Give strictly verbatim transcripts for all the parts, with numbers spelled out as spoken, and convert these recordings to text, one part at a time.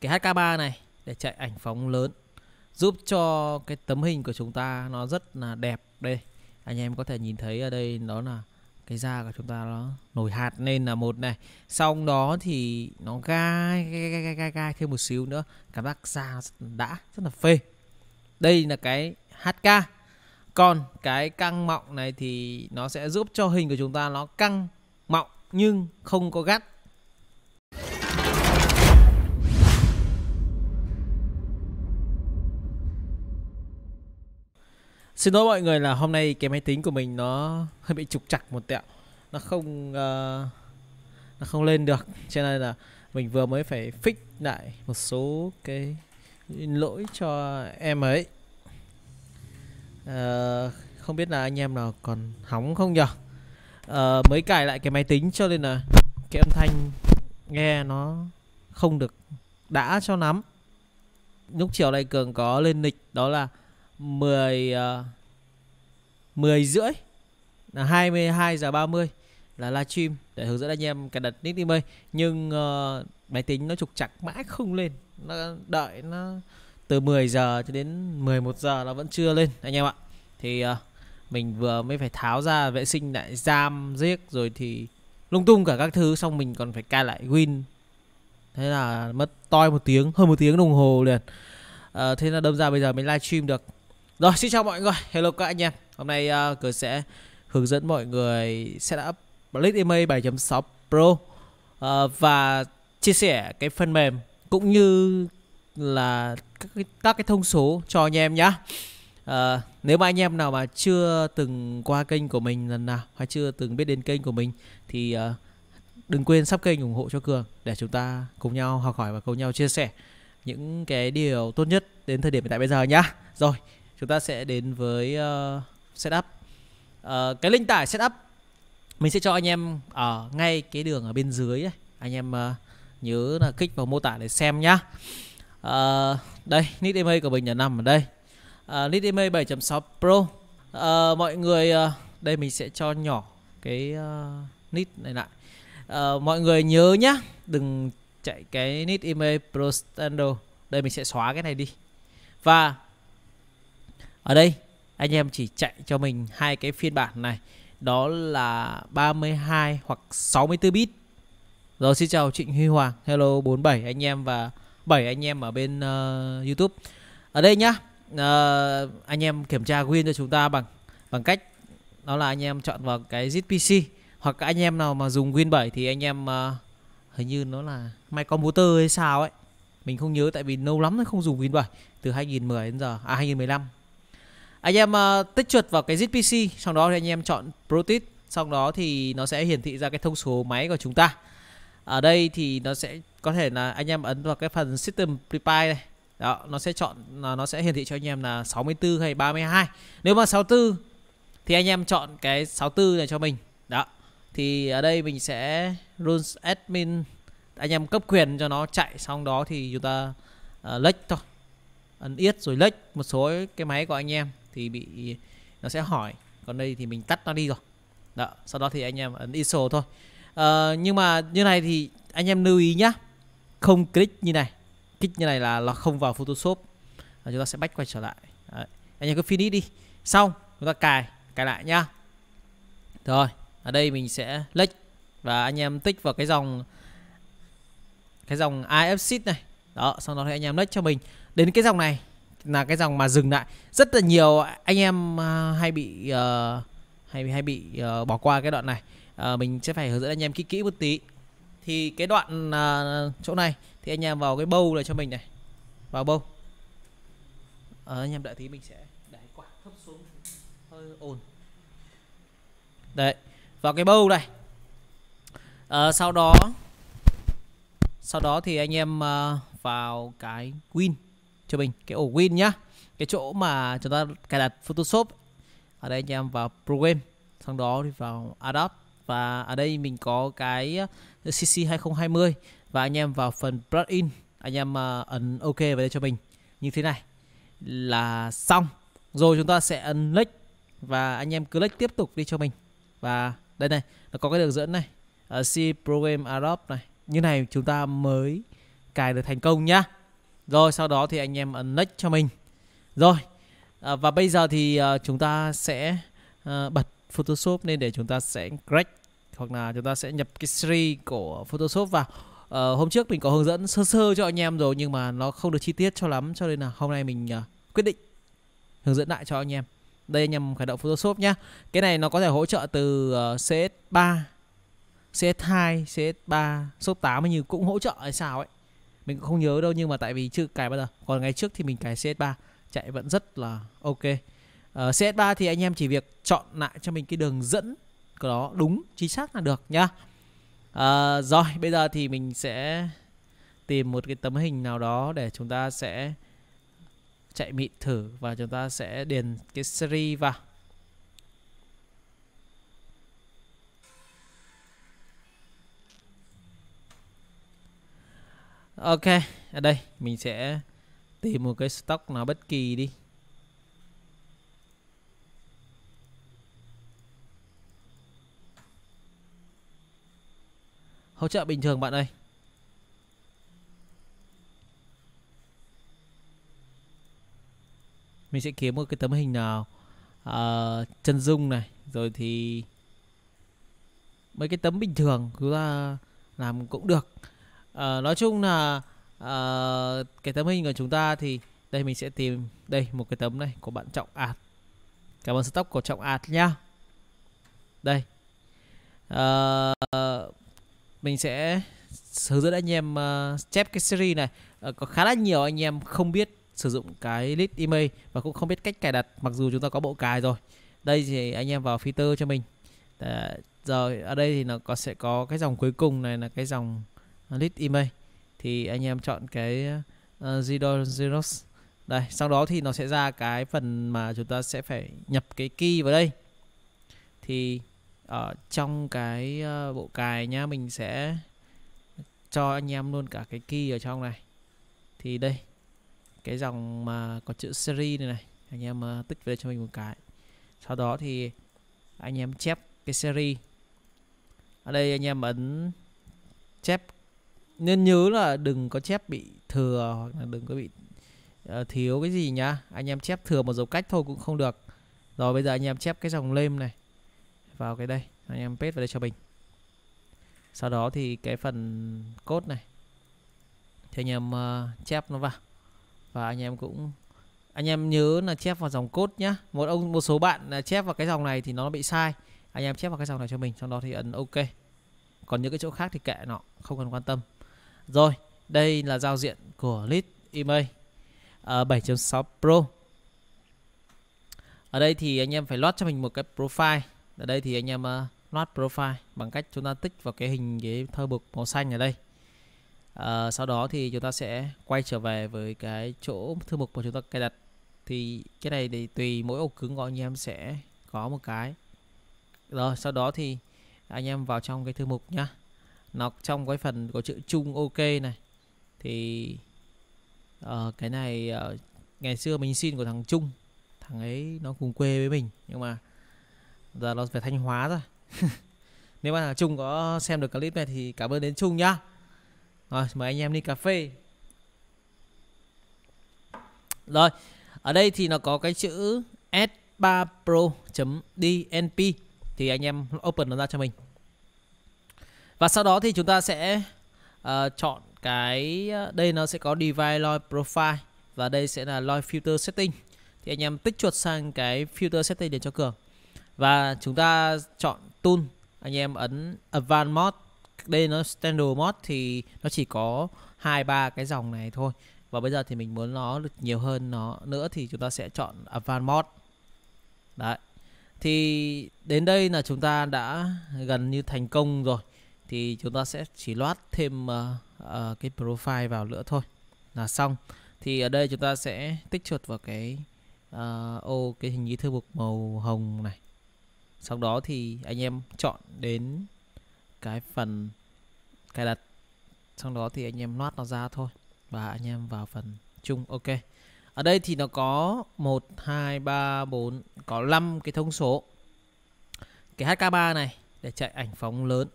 cái hát ca ba này để chạy ảnh phóng lớn, giúp cho cái tấm hình của chúng ta nó rất là đẹp. Đây anh em có thể nhìn thấy ở đây đó là cái da của chúng ta nó nổi hạt lên là một này, xong đó thì nó gai gai gai gai gai, gai thêm một xíu nữa, cảm giác da đã rất là phê. Đây là cái hát ca. Còn cái căng mọng này thì nó sẽ giúp cho hình của chúng ta nó căng mọng nhưng không có gắt. Xin lỗi mọi người là hôm nay cái máy tính của mình nó hơi bị trục trặc một tẹo, nó không uh, nó không lên được, cho nên là mình vừa mới phải fix lại một số cái lỗi cho em ấy. Uh, không biết là anh em nào còn hóng không nhỉ? Uh, mới cài lại cái máy tính cho nên là cái âm thanh nghe nó không được đã cho lắm. Lúc chiều này Cường có lên lịch đó là mười rưỡi là hai mươi hai giờ ba mươi là livestream để hướng dẫn anh em cài đặt Neat Image, nhưng uh, máy tính nó trục trặc mãi không lên, nó đợi nó từ mười giờ cho đến mười một giờ nó vẫn chưa lên anh em ạ. Thì uh, mình vừa mới phải tháo ra vệ sinh lại giam giếc rồi thì lung tung cả các thứ, xong mình còn phải cài lại Win, thế là mất toi một tiếng, hơn một tiếng đồng hồ liền. Uh, thế là đâm ra bây giờ mình livestream được. Rồi, xin chào mọi người, hello các anh em. Hôm nay uh, Cường sẽ hướng dẫn mọi người setup Neat Image bảy chấm sáu Pro uh, và chia sẻ cái phần mềm cũng như là các cái, các cái thông số cho anh em nhé. uh, Nếu mà anh em nào mà chưa từng qua kênh của mình lần nào hay chưa từng biết đến kênh của mình thì uh, đừng quên sub kênh ủng hộ cho Cường để chúng ta cùng nhau học hỏi và cùng nhau chia sẻ những cái điều tốt nhất đến thời điểm hiện tại bây giờ nhá. Rồi, chúng ta sẽ đến với uh, setup. uh, Cái link tải setup mình sẽ cho anh em ở ngay cái đường ở bên dưới ấy. Anh em uh, nhớ là kích vào mô tả để xem nhá. Uh, đây, Neat Image của mình là nằm ở đây. uh, Neat Image bảy chấm sáu Pro. uh, Mọi người, uh, đây mình sẽ cho nhỏ cái uh, Neat này lại. uh, Mọi người nhớ nhá, đừng chạy cái Neat Image Pro Standard. Đây mình sẽ xóa cái này đi. Và ở đây anh em chỉ chạy cho mình hai cái phiên bản này, đó là ba mươi hai hoặc sáu mươi tư bit. Rồi, xin chào Trịnh Huy Hoàng, hello bốn mươi bảy anh em và bảy anh em ở bên uh, YouTube. Ở đây nhá, uh, anh em kiểm tra Win cho chúng ta bằng bằng cách đó là anh em chọn vào cái zip pê xê, hoặc các anh em nào mà dùng Win bảy thì anh em uh, hình như nó là My Computer hay sao ấy, mình không nhớ tại vì lâu lắm nó không dùng Win bảy, từ hai nghìn không trăm mười đến giờ, à hai nghìn không trăm mười lăm. Anh em uh, tích chuột vào cái zip pê xê, sau đó thì anh em chọn Protit, sau đó thì nó sẽ hiển thị ra cái thông số máy của chúng ta. Ở đây thì nó sẽ có thể là anh em ấn vào cái phần System Prepare này. Đó, nó sẽ chọn, nó sẽ hiển thị cho anh em là sáu mươi tư hay ba mươi hai. Nếu mà sáu mươi tư thì anh em chọn cái sáu mươi tư này cho mình. Đó. Thì ở đây mình sẽ Rules Admin, anh em cấp quyền cho nó chạy, xong đó thì chúng ta uh, lệch thôi. Ấn yết rồi lệch một số cái máy của anh em thì bị nó sẽ hỏi. Còn đây thì mình tắt nó đi rồi. Đó, sau đó thì anh em ấn i ét ô thôi. Uh, nhưng mà như này thì anh em lưu ý nhá, không click như này, click như này là nó không vào Photoshop. Và chúng ta sẽ back quay trở lại. Đấy, anh em cứ finish đi, xong chúng ta cài cài lại nhá. Rồi, ở đây mình sẽ click và anh em tích vào cái dòng cái dòng i ép sheet này. Đó, sau đó thì anh em click cho mình đến cái dòng này là cái dòng mà dừng lại. Rất là nhiều anh em hay bị uh, hay hay bị uh, bỏ qua cái đoạn này. À, mình sẽ phải hướng dẫn anh em kỹ kỹ một tí. Thì cái đoạn à, chỗ này thì anh em vào cái bowl này cho mình này, vào bowl. à, Anh em đợi tí, mình sẽ đẩy quạt thấp xuống, hơi ồn. Đấy, vào cái bowl này. à, Sau đó Sau đó thì anh em à, vào cái Win cho mình, cái ổ Win nhá, cái chỗ mà chúng ta cài đặt Photoshop. Ở đây anh em vào Program, sau đó thì vào Adobe. Và ở đây mình có cái xê xê hai không hai không. Và anh em vào phần plugin, anh em ấn OK vào đây cho mình. Như thế này là xong. Rồi chúng ta sẽ ấn Next. Và anh em cứ Next tiếp tục đi cho mình. Và đây này, nó có cái đường dẫn này, ở C Program Adobe này. Như này chúng ta mới cài được thành công nhá. Rồi sau đó thì anh em ấn next cho mình. Rồi à, và bây giờ thì à, chúng ta sẽ à, bật Photoshop lên để chúng ta sẽ crack hoặc là chúng ta sẽ nhập cái series của Photoshop vào. à, Hôm trước mình có hướng dẫn sơ sơ cho anh em rồi nhưng mà nó không được chi tiết cho lắm, cho nên là hôm nay mình à, quyết định hướng dẫn lại cho anh em. Đây, anh em khởi động Photoshop nhá. Cái này nó có thể hỗ trợ từ uh, xê ét ba, xê ét hai, xê ét ba, số tám như cũng hỗ trợ hay sao ấy. Mình cũng không nhớ đâu nhưng mà tại vì chưa cài bao giờ. Còn ngày trước thì mình cài xê ét ba chạy vẫn rất là ok. uh, xê ét ba thì anh em chỉ việc chọn lại cho mình cái đường dẫn của nó đúng chính xác là được nhá. uh, Rồi bây giờ thì mình sẽ tìm một cái tấm hình nào đó để chúng ta sẽ chạy mịn thử và chúng ta sẽ điền cái series vào. Ok, ở đây mình sẽ tìm một cái stock nào bất kỳ đi. Hỗ trợ bình thường bạn ơi. Mình sẽ kiếm một cái tấm hình nào à, chân dung này. Rồi thì mấy cái tấm bình thường chúng ta làm cũng được. à, Nói chung là à, cái tấm hình của chúng ta thì đây mình sẽ tìm. Đây một cái tấm này của bạn Trọng Art. Cảm ơn stock của Trọng Art nhá. Đây à, mình sẽ hướng dẫn anh em uh, chép cái series này. à, Có khá là nhiều anh em không biết sử dụng cái Neat Image và cũng không biết cách cài đặt, mặc dù chúng ta có bộ cài rồi. Đây thì anh em vào filter cho mình. Để rồi ở đây thì nó có sẽ có cái dòng cuối cùng này là cái dòng Neat Image, thì anh em chọn cái uh, zero zero đây, sau đó thì nó sẽ ra cái phần mà chúng ta sẽ phải nhập cái key vào đây. Thì ở trong cái uh, bộ cài nhá, mình sẽ cho anh em luôn cả cái key ở trong này. Thì đây cái dòng mà có chữ series này này, anh em tích về cho mình một cái. Sau đó thì anh em chép cái series. Ở đây anh em ấn chép. Nên nhớ là đừng có chép bị thừa hoặc là đừng có bị uh, thiếu cái gì nhá. Anh em chép thừa một dấu cách thôi cũng không được. Rồi bây giờ anh em chép cái dòng name này vào cái đây, anh em paste vào đây cho mình. Sau đó thì cái phần code này thì anh em uh, chép nó vào. Và anh em cũng anh em nhớ là chép vào dòng code nhá. Một ông một số bạn chép vào cái dòng này thì nó bị sai. Anh em chép vào cái dòng này cho mình, sau đó thì ấn ok. Còn những cái chỗ khác thì kệ nó, không cần quan tâm. Rồi, đây là giao diện của Neat Image uh, bảy chấm sáu Pro. Ở đây thì anh em phải load cho mình một cái profile. Ở đây thì anh em uh, load profile bằng cách chúng ta tích vào cái hình cái thơ bục màu xanh ở đây. Uh, sau đó thì chúng ta sẽ quay trở về với cái chỗ thư mục mà chúng ta cài đặt. Thì cái này thì tùy mỗi ổ cứng của anh em sẽ có một cái. Rồi sau đó thì anh em vào trong cái thư mục nhá. Nó trong cái phần có chữ chung ok này. Thì uh, cái này uh, ngày xưa mình xin của thằng Trung. Thằng ấy nó cùng quê với mình, nhưng mà giờ nó về Thanh Hóa rồi. Nếu mà thằng Trung có xem được clip này thì cảm ơn đến Trung nhá. Rồi, mời anh em đi cà phê. Rồi, ở đây thì nó có cái chữ S ba Pro chấm D N P. Thì anh em open nó ra cho mình. Và sau đó thì chúng ta sẽ uh, chọn cái. Đây nó sẽ có Device Log Profile. Và đây sẽ là Log Filter Setting. Thì anh em tích chuột sang cái Filter Setting để cho cường. Và chúng ta chọn Tool. Anh em ấn Advanced Mode. Đây nó standard mode thì nó chỉ có hai ba cái dòng này thôi, và bây giờ thì mình muốn nó được nhiều hơn nó nữa thì chúng ta sẽ chọn advanced mode. Đấy, thì đến đây là chúng ta đã gần như thành công rồi, thì chúng ta sẽ chỉ load thêm uh, uh, cái profile vào nữa thôi là xong. Thì ở đây chúng ta sẽ tích chuột vào cái uh, ô cái hình như thư mục màu hồng này, sau đó thì anh em chọn đến cái phần cài đặt, sau đó thì anh em load nó ra thôi và anh em vào phần chung ok. Ở đây thì nó có một hai ba bốn có năm cái thông số. Cái hát ca ba này để chạy ảnh phóng lớn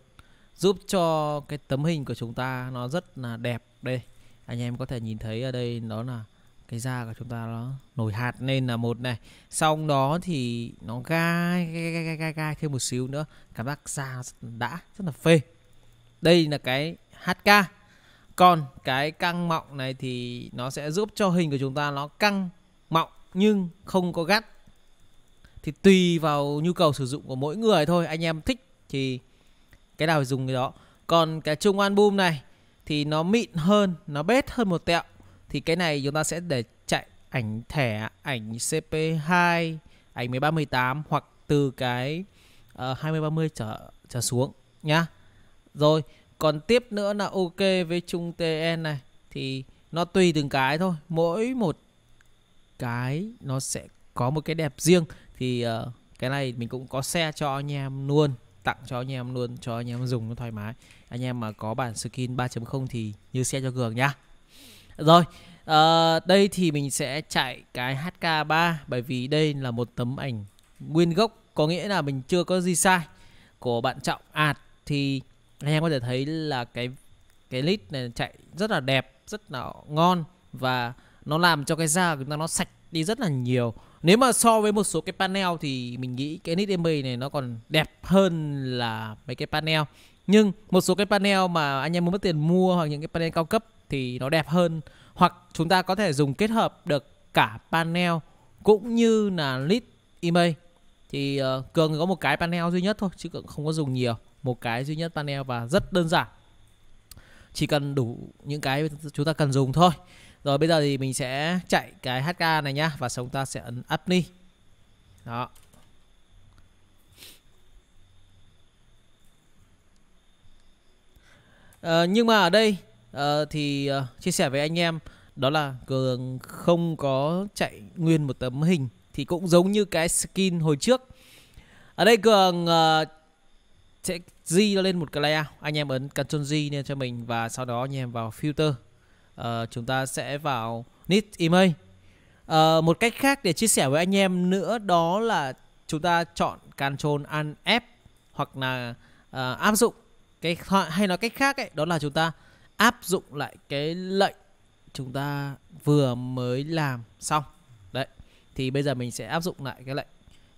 giúp cho cái tấm hình của chúng ta nó rất là đẹp. Đây anh em có thể nhìn thấy ở đây đó là cái da của chúng ta nó nổi hạt lên là một này, xong đó thì nó gai gai gai gai gai, gai thêm một xíu nữa, cảm giác da đã rất là phê. Đây là cái hát ca. Còn cái căng mọng này thì nó sẽ giúp cho hình của chúng ta nó căng mọng nhưng không có gắt, thì tùy vào nhu cầu sử dụng của mỗi người thôi. Anh em thích thì cái nào dùng cái đó. Còn cái chung album này thì nó mịn hơn, nó bết hơn một tẹo. Thì cái này chúng ta sẽ để chạy ảnh thẻ, ảnh xê pê hai, ảnh mười ba mười tám hoặc từ cái uh, hai mươi ba mươi trở, trở xuống nhá. Rồi, còn tiếp nữa là ok với chung tê en này. Thì nó tùy từng cái thôi, mỗi một cái nó sẽ có một cái đẹp riêng. Thì uh, cái này mình cũng có share cho anh em luôn, tặng cho anh em luôn, cho anh em dùng nó thoải mái. Anh em mà có bản skin ba chấm không thì như share cho Cường nhá. Rồi, uh, đây thì mình sẽ chạy cái hát ca ba, bởi vì đây là một tấm ảnh nguyên gốc, có nghĩa là mình chưa có gì sai, của bạn Trọng Art. Thì anh em có thể thấy là cái cái lít này chạy rất là đẹp, rất là ngon, và nó làm cho cái da của chúng ta nó sạch đi rất là nhiều. Nếu mà so với một số cái panel thì mình nghĩ cái Neat Image này nó còn đẹp hơn là mấy cái panel. Nhưng một số cái panel mà anh em muốn mất tiền mua hoặc những cái panel cao cấp thì nó đẹp hơn. Hoặc chúng ta có thể dùng kết hợp được cả panel cũng như là Neat Image. Thì uh, Cường có một cái panel duy nhất thôi, chứ Cường không có dùng nhiều. Một cái duy nhất panel và rất đơn giản, chỉ cần đủ những cái chúng ta cần dùng thôi. Rồi bây giờ thì mình sẽ chạy cái hát ca này nhá, và chúng ta sẽ ấn Apply. Đó. Ờ, nhưng mà ở đây ờ, thì uh, chia sẻ với anh em đó là Cường không có chạy nguyên một tấm hình, thì cũng giống như cái skin hồi trước. Ở đây Cường uh, sẽ di nó lên một cái layout. Anh em ấn Ctrl G lên cho mình, và sau đó anh em vào Filter. Uh, chúng ta sẽ vào Neat Image. Uh, một cách khác để chia sẻ với anh em nữa đó là chúng ta chọn Ctrl Alt F, hoặc là uh, áp dụng cái, hay nói cách khác ấy, đó là chúng ta áp dụng lại cái lệnh chúng ta vừa mới làm xong. Đấy. Thì bây giờ mình sẽ áp dụng lại cái lệnh,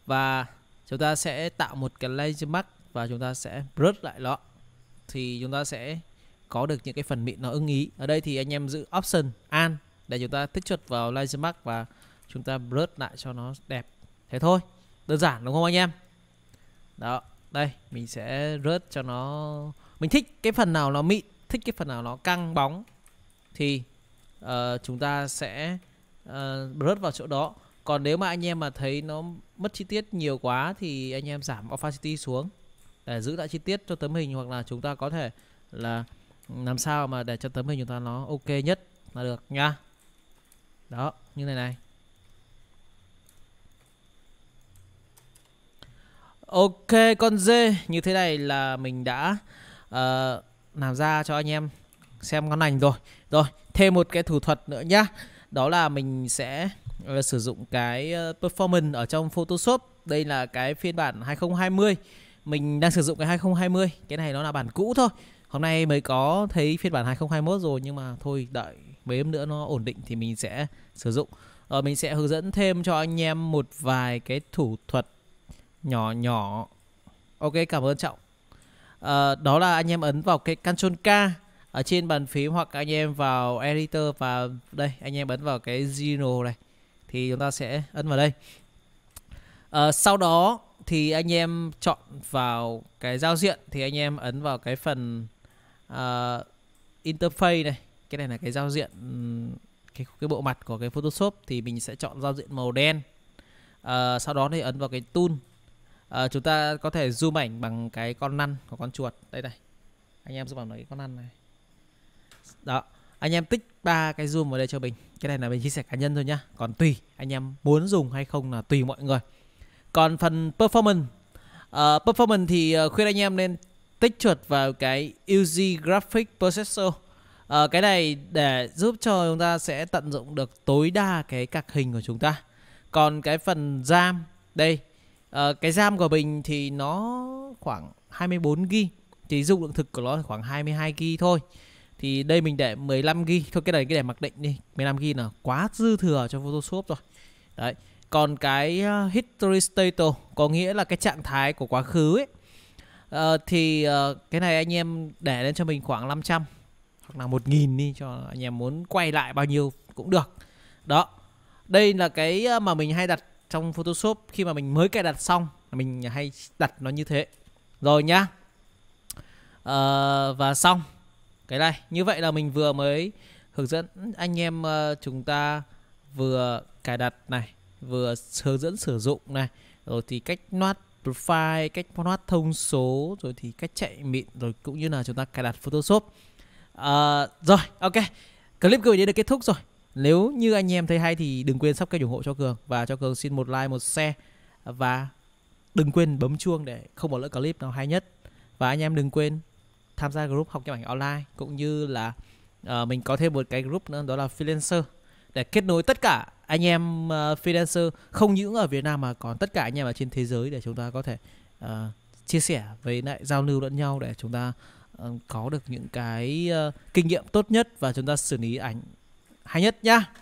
và chúng ta sẽ tạo một cái layer mask, và chúng ta sẽ brush lại nó, thì chúng ta sẽ có được những cái phần mịn nó ưng ý. Ở đây thì anh em giữ Option An để chúng ta tích chuột vào Laser Mask và chúng ta brush lại cho nó đẹp. Thế thôi, đơn giản đúng không anh em? Đó, đây mình sẽ brush cho nó, mình thích cái phần nào nó mịn, thích cái phần nào nó căng bóng thì uh, chúng ta sẽ uh, brush vào chỗ đó. Còn nếu mà anh em mà thấy nó mất chi tiết nhiều quá thì anh em giảm opacity xuống để giữ lại chi tiết cho tấm hình, hoặc là chúng ta có thể là làm sao mà để cho tấm hình chúng ta nó ok nhất là được nha. Đó, như này này. Ok, con dê như thế này là mình đã uh, làm ra cho anh em xem con lành rồi. Rồi, thêm một cái thủ thuật nữa nhá. Đó là mình sẽ uh, sử dụng cái uh, performance ở trong Photoshop. Đây là cái phiên bản hai không hai không. Mình đang sử dụng cái hai không hai không. Cái này nó là bản cũ thôi. Hôm nay mới có thấy phiên bản hai không hai mốt rồi, nhưng mà thôi đợi mấy hôm nữa nó ổn định thì mình sẽ sử dụng. Ờ, mình sẽ hướng dẫn thêm cho anh em một vài cái thủ thuật nhỏ nhỏ. Ok, cảm ơn Trọng. Ờ, đó là anh em ấn vào cái Ctrl K ở trên bàn phím, hoặc anh em vào Editor, và đây anh em ấn vào cái Zero này thì chúng ta sẽ ấn vào đây. Ờ, sau đó thì anh em chọn vào cái giao diện, thì anh em ấn vào cái phần Uh, interface này. Cái này là cái giao diện, cái, cái bộ mặt của cái Photoshop. Thì mình sẽ chọn giao diện màu đen. uh, Sau đó thì ấn vào cái tool. uh, Chúng ta có thể zoom ảnh bằng cái con lăn của con chuột. Đây này, anh em zoom bằng cái con lăn này. Đó, anh em tích ba cái zoom vào đây cho mình. Cái này là mình chia sẻ cá nhân thôi nhá, còn tùy anh em muốn dùng hay không là tùy mọi người. Còn phần performance, uh, performance thì khuyên anh em nên tích chuột vào cái u giê Graphic Processor. À, cái này để giúp cho chúng ta sẽ tận dụng được tối đa cái cạc hình của chúng ta. Còn cái phần RAM đây, à, cái RAM của mình thì nó khoảng hai mươi bốn gi-ga-bai, thì dung lượng thực của nó khoảng hai mươi hai gi-ga-bai thôi. Thì đây mình để mười lăm gi-ga-bai thôi, cái này cái để mặc định đi, mười lăm gi-ga-bai là quá dư thừa cho Photoshop rồi. Đấy, còn cái history status có nghĩa là cái trạng thái của quá khứ ấy. Uh, thì uh, cái này anh em để lên cho mình khoảng năm trăm hoặc là một nghìn đi, cho anh em muốn quay lại bao nhiêu cũng được. Đó, đây là cái mà mình hay đặt trong Photoshop khi mà mình mới cài đặt xong, mình hay đặt nó như thế. Rồi nhá, uh, và xong cái này. Như vậy là mình vừa mới hướng dẫn anh em, uh, chúng ta vừa cài đặt này, vừa hướng dẫn sử dụng này, rồi thì cách loát profile, cách loát thông số, rồi thì cách chạy mịn, rồi cũng như là chúng ta cài đặt Photoshop. uh, Rồi, ok, clip của mình đến đây kết thúc rồi. Nếu như anh em thấy hay thì đừng quên subscribe ủng hộ cho Cường, và cho Cường xin một like, một share, và đừng quên bấm chuông để không bỏ lỡ clip nào hay nhất. Và anh em đừng quên tham gia group học chụp ảnh online, cũng như là uh, mình có thêm một cái group nữa, đó là freelancer, để kết nối tất cả anh em uh, freelancer không những ở Việt Nam mà còn tất cả anh em ở trên thế giới, để chúng ta có thể uh, chia sẻ với lại giao lưu lẫn nhau, để chúng ta uh, có được những cái uh, kinh nghiệm tốt nhất và chúng ta xử lý ảnh hay nhất nhá.